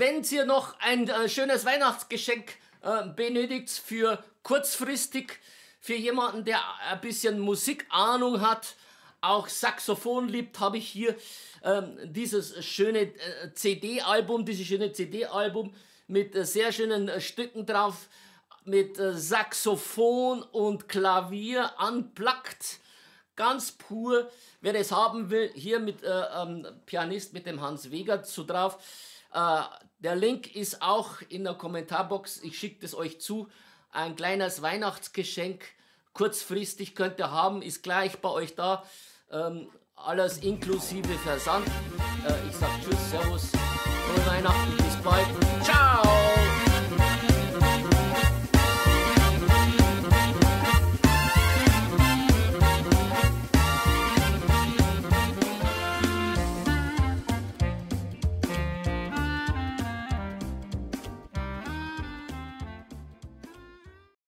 wenn ihr noch ein schönes Weihnachtsgeschenk benötigt für kurzfristig, für jemanden, der ein bisschen Musikahnung hat, auch Saxophon liebt, habe ich hier dieses schöne CD-Album, dieses schöne CD-Album mit sehr schönen Stücken drauf, mit Saxophon und Klavier unplugged, ganz pur. Wer das haben will, hier mit Pianist, mit dem Hans Wegert so drauf. Der Link ist auch in der Kommentarbox, ich schicke das euch zu. Ein kleines Weihnachtsgeschenk, kurzfristig könnt ihr haben, ist gleich bei euch da. Alles inklusive Versand. Ich sage tschüss, servus, frohe Weihnachten, bis bald.